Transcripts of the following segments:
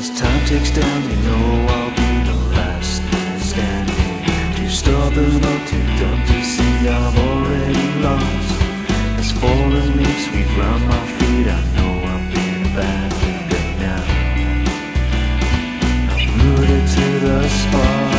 As time ticks down, you know I'll be the last man standing. Too stubborn or too dumb to see I've already lost. As fallen leaves weave round my feet, I know I'm being abandoned now. I'm rooted to the spot.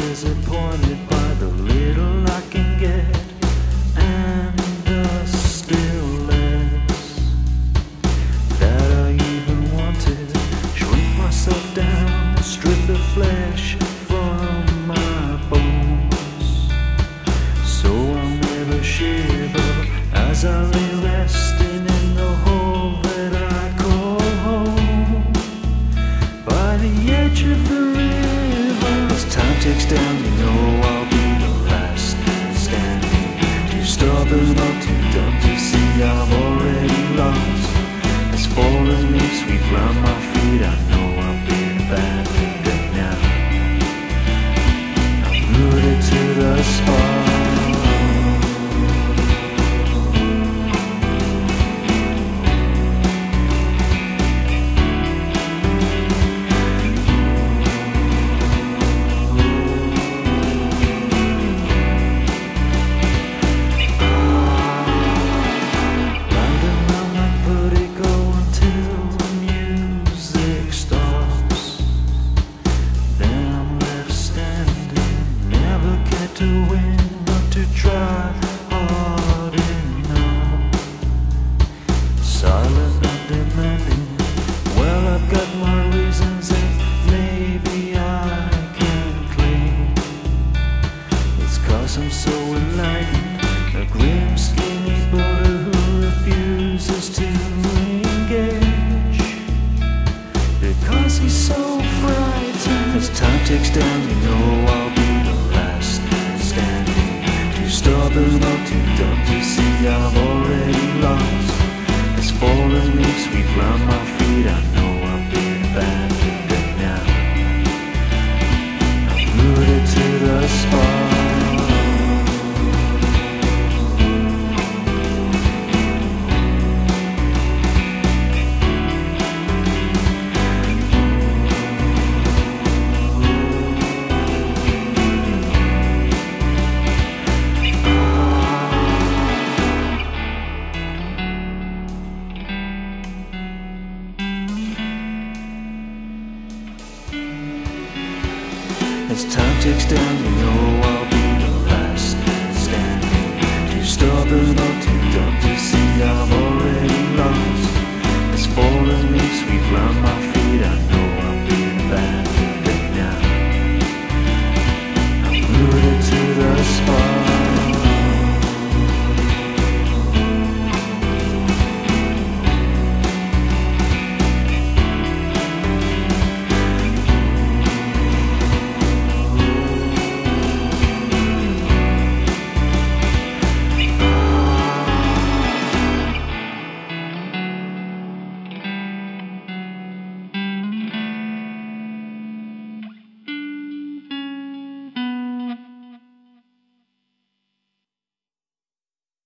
Disappointed by the little I can get and the stillness that I even wanted. Shrink myself down, strip the flesh from my bones, so I'll never shiver as I lay resting in the hole that I call home, by the edge of the river. Time ticks down, you know I'll be the last man standing. Too stubborn or too dumb to see I've already lost. As fallen leaves weave round my feet, I know I'm being abandoned now. I'm rooted to the spot. To win, not to try hard enough. Silent and demanding. Well, I've got my reasons, and maybe I can claim it's 'cause I'm so enlightened. A grim, skinny brother who refuses to engage because he's so frightened. As time ticks down, you know I'll be stubborn or too dumb to see I've already lost. As fallen leaves weave round my feet, I know I'm being abandoned now. I'm rooted to the spot. As time ticks down, you know